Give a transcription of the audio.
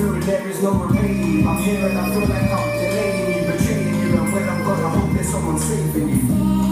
feel there is no remedy. I'm here and I feel like I'm delaying you, betraying you, and when I'm gone, I hope that someone's saving you.